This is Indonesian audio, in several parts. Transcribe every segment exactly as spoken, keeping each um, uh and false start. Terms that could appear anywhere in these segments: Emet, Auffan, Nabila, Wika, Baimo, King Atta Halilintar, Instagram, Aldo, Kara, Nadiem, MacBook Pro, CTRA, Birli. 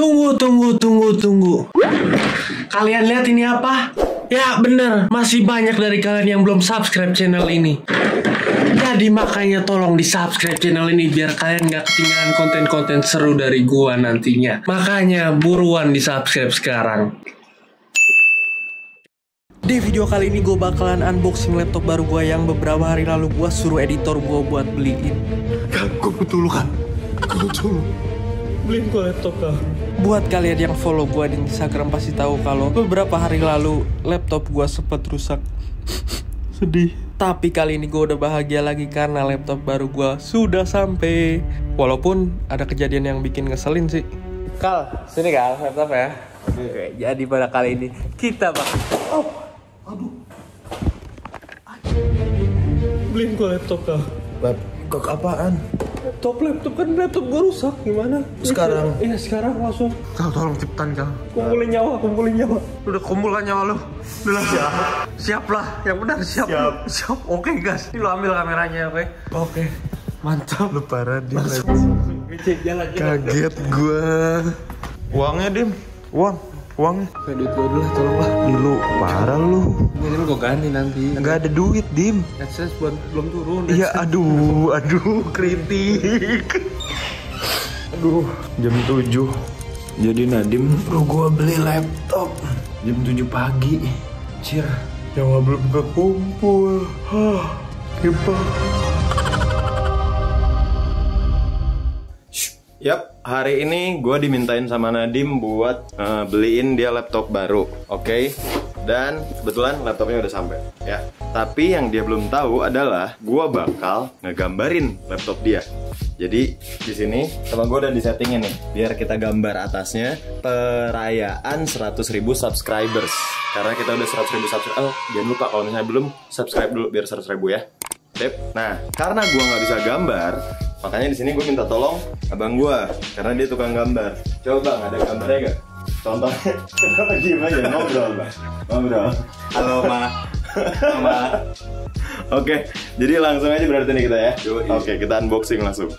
Tunggu, tunggu, tunggu, tunggu. Kalian lihat ini apa? Ya bener, masih banyak dari kalian yang belum subscribe channel ini. Jadi makanya tolong di subscribe channel ini biar kalian gak ketinggalan konten-konten seru dari gua nantinya. Makanya buruan di subscribe sekarang. Di video kali ini gue bakalan unboxing laptop baru gue yang beberapa hari lalu gue suruh editor gue buat beliin. Kak, gue betul kan? Gue betul. Beliin gue laptop kak. Buat kalian yang follow gue di Instagram pasti tahu kalau beberapa hari lalu laptop gue sempat rusak. Sedih. Tapi kali ini gue udah bahagia lagi karena laptop baru gue sudah sampai. Walaupun ada kejadian yang bikin ngeselin sih. Kal, sini Kal, laptop ya. Oke, jadi pada kali ini kita bak. Oh. Aduh. Beliin gue laptop kah? Laptop apaan? Laptop, laptop kan laptop gue rusak, gimana? Sekarang? Iya sekarang langsung. Kal, tolong cepetan Kal. Kumpulin nyawa, kumpulin nyawa. Lu udah kumpulkan nyawa lu? Udah lah. Siap. Siap lah, yang benar siap. Siap. Siap. Oke guys, ini lu ambil kameranya, oke? Oke. Mantap. Lu parah di langsung. Kaget gue. Uangnya Dim, uang. Uang duit gue dulu lah, tolonglah dulu. Parah lu, ini gue ganti nanti. Nggak ada duit Dim, akses buat belum turun. Iya aduh aduh kritik. Aduh jam tujuh jadi Nadiem bro gue beli laptop jam tujuh pagi. Cir nyawa belum kekumpul. Hah kipah. Yap, hari ini gue dimintain sama Nadiem buat uh, beliin dia laptop baru, oke? Okay? Dan kebetulan laptopnya udah sampai, ya. Tapi yang dia belum tahu adalah gue bakal ngegambarin laptop dia. Jadi di sini sama gue udah disettingin nih, biar kita gambar atasnya perayaan seratus ribu subscribers. Karena kita udah seratus ribu subscriber, oh, jangan lupa kalau misalnya belum subscribe dulu biar seratus ribu ya. Tip. Nah, karena gue nggak bisa gambar. Makanya di sini gue minta tolong abang gue karena dia tukang gambar. Coba ada gambarnya gak? Contohnya, kenapa gimana? Ngobrol bang, ngobrol. Halo ma, ma. Oke, jadi langsung aja berarti nih kita ya. Oke, kita unboxing langsung.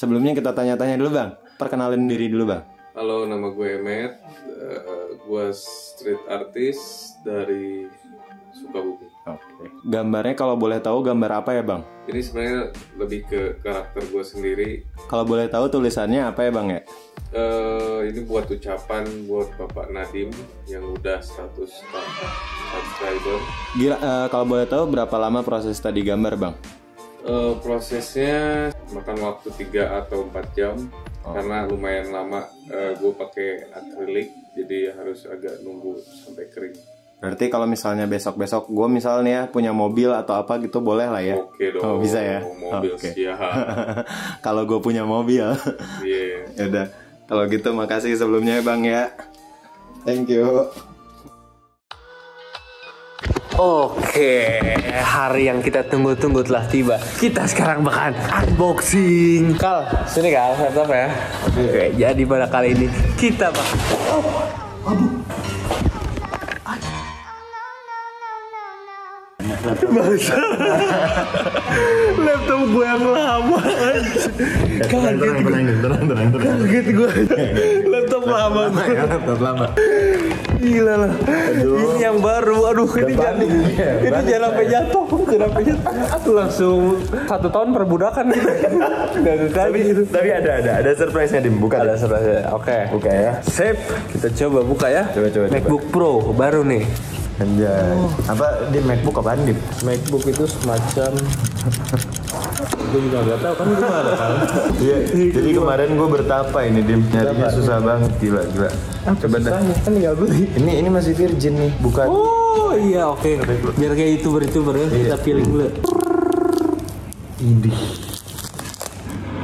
Sebelumnya kita tanya-tanya dulu bang, perkenalin diri dulu bang. Halo, nama gue Emet, uh, gue street artist dari Sukabumi. Okay. Gambarnya kalau boleh tahu gambar apa ya bang? Ini sebenarnya lebih ke karakter gue sendiri. Kalau boleh tahu tulisannya apa ya bang ya? Uh, ini buat ucapan buat Bapak Nadiem yang udah status subscriber. Gila, uh, kalau boleh tahu berapa lama proses tadi gambar bang? Uh, prosesnya makan waktu tiga atau empat jam. Oh. Karena lumayan lama, uh, gue pakai akrilik jadi harus agak nunggu sampai kering. Berarti kalau misalnya besok-besok gue misalnya punya mobil atau apa gitu boleh lah ya? Oke dong. Oh, bisa ya? Mobil okay. Siap. Kalau gue punya mobil. Iya. Yeah. Yaudah. Kalau gitu makasih sebelumnya bang ya. Thank you. Oke, hari yang kita tunggu-tunggu telah tiba. Kita sekarang bahkan unboxing. Kal, sini Kal, laptop ya. Oke, jadi pada kali ini kita bak. Oh, aduh. Masa laptop gue yang lama kaget gue kaget gue laptop lama laptop lama gila lah. Ini yang baru, aduh ini jadi ini jangan sampai jatuh kenapa jatuh aku langsung satu tahun perbudakan gitu. tapi tapi ada ada ada surprise nya dibuka ada surprise oke buka ya sip kita coba buka ya MacBook Pro baru nih. Anjay, oh. Apa di MacBook apaan Dim? MacBook itu semacam gue juga gak tau kan gue ada kan? Iya, jadi kemarin gue bertapa ini Dim. Nyarinya susah banget, gila gila. Ah, coba dah. Kan tinggal beli. Ini ini masih virgin nih, bukan. Oh iya oke. Okay. Biar kayak youtuber-youtuber ya, kita pilih dulu. Idih.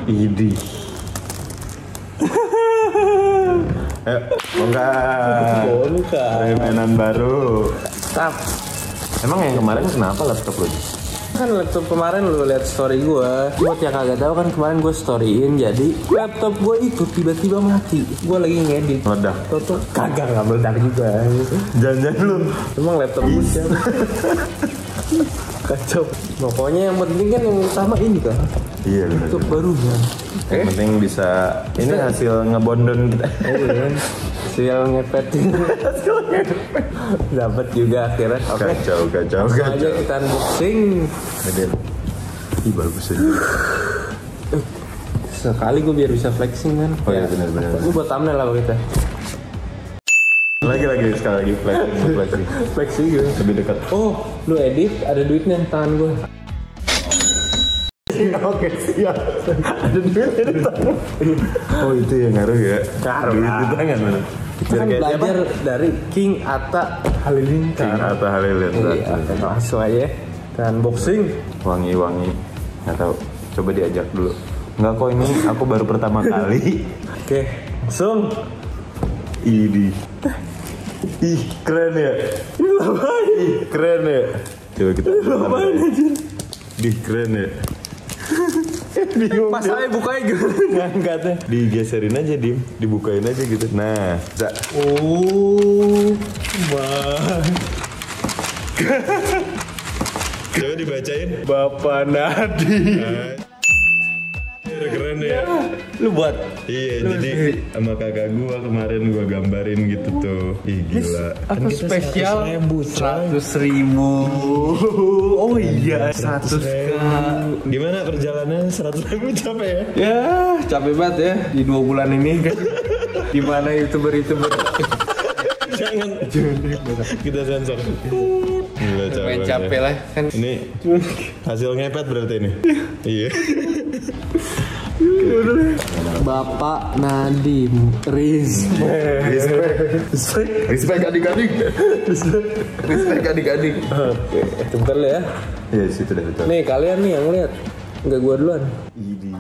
Idih. Ayo, buka. Buka. Mainan baru. Tap. Emang yang kemarin kenapa laptop lu? Kan laptop kemarin lu lihat story gua. Buat yang kagak tahu kan kemarin gua storyin jadi laptop gua itu tiba-tiba mati. Gua lagi ngedit. Meledak. Toto kagak enggak meledak juga. Jangan-jangan lu. Emang laptop gua siapa? Kacau. Pokoknya yang penting kan yang utama ini kan. Iya. Laptop barunya. Yang eh? penting bisa, ini bisa. Hasil ngebondon kita. Iya. Hasil ngepetin. Hasil ngepet. Dapat juga akhirnya. Oke. Okay. Kacau, kacau, langsung kacau. Aja kita unboxing. Hadir. Ih bagus aja. Sekali gue biar bisa flexing kan. Oh iya benar-benar. Gue buat thumbnail lah kita. Lagi-lagi sekali lagi flexing, flexing. Flexing gue. Lebih dekat. Oh, lu edit ada duitnya tangan gue. Oke, siap. Ada duit di tangan. Oh itu yang ngaruh ya? Ngaruh. Duit di tangan mana? Kita kan belajar dari King Atta Halilintar. King Atta Halilintar. Iya, langsung aja. Dan boxing. Wangi-wangi. Nggak tahu. Coba diajak dulu. Nggak kok ini aku baru pertama kali. Oke, langsung. Ini. Ih, keren ya? Ini apaan? Ih, keren ya? Coba kita. Ini apaan aja? Di keren ya? Pas saya bukain gitu ngangkatnya digeserin aja Dim, dibukain aja gitu. Nah, bisa. Oh, bang. Coba dibacain. Bapak Nadiem. Keren ya. Lu buat? Iya, lu jadi sih. Sama kakak gua kemarin gua gambarin gitu tuh. Ih gila. Kan aku spesial seratus ribu. Oh iya, seratus ribu. Gimana perjalanannya seratus ribu capek ya? Ya, capek banget ya di dua bulan ini. Gimana youtuber-youtuber? Jangan. Kita sensor. Gila, capek, capek lah kan. Ini hasil ngepet berarti ini. Iya. Bapak Nadiem, respect, respect, respect, respect adik-adik, respect adik-adik. Oke, bentar ya. Iya, situ deh betul. Nih kalian nih yang lihat, nggak gua duluan. Ini.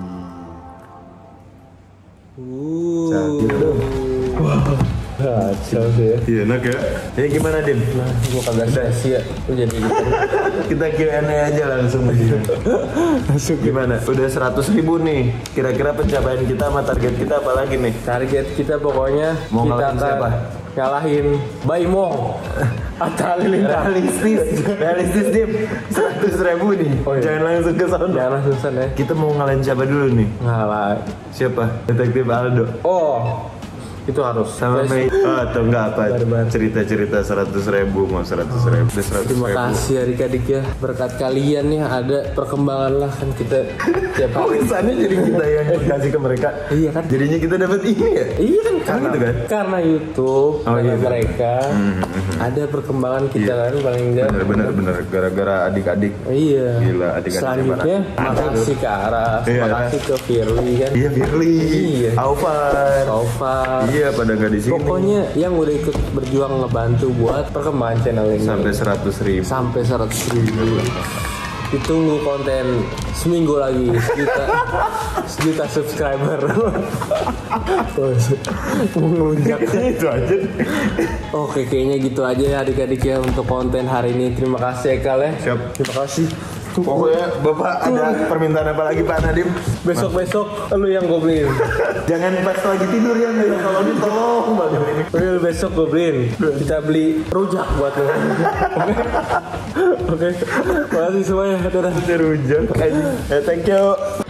Uh. Cantik dong. Wow. Kacau sih ya. Iya enak ya. Jadi gimana Dim? Nah, gua kagak sih ya. Lu jadi gitu. Kita Q and A aja langsung begini. Langsung gimana? Udah seratus ribu nih. Kira-kira pencapaian kita sama target kita apa lagi nih? Target kita pokoknya mau kita akan siapa? Ngalahin Baimo. Atta Halilintar. Realistis. Realistis Dim. seratus ribu nih. Oh, iya. Jangan langsung ke sana. Jangan langsung sana ya. Kita mau ngalahin siapa dulu nih? Ngalahin siapa? Detektif Aldo. Oh. Itu harus sama Mei atau enggak apa cerita-cerita seratus ribu mau seratus ribu seratus ribu. Terima kasih adik-adik ya, berkat kalian nih ada perkembangan lah kan kita tiap hari. Oh misalnya jadi kita yang kasih ke mereka. Iya kan jadinya kita dapat ini ya. Iya kan karena gitu kan karena YouTube oh, iya, mereka hmm. ada perkembangan kita iya. kan paling enggak benar-benar gara-gara adik-adik. Iya gila adik-adik. Selanjutnya makasih Kara, makasih ke Birli kan. Iya Birli, iya. Auffan, Auffan. Iya pada nggak di sini. Pokoknya yang udah ikut berjuang ngebantu buat perkembangan channel ini sampai seratus ribu. Sampai seratus ribu. Ditunggu konten seminggu lagi sejuta, sejuta subscriber. Melunjak. Itu aja. Oke, kayaknya gitu aja ya adik-adik ya untuk konten hari ini. Terima kasih Ekal ya. Siap. Terima kasih. Pokoknya Bapak ada permintaan apa lagi Pak Nadiem? Besok-besok lu yang gue beliin. Jangan pas lagi tidur ya, kalau ini tolong banget ini. Real besok gue beliin. Kita beli rujak buat lu. Oke. Oke. Makasih semuanya. Dadah. Rujak. Eh, thank you.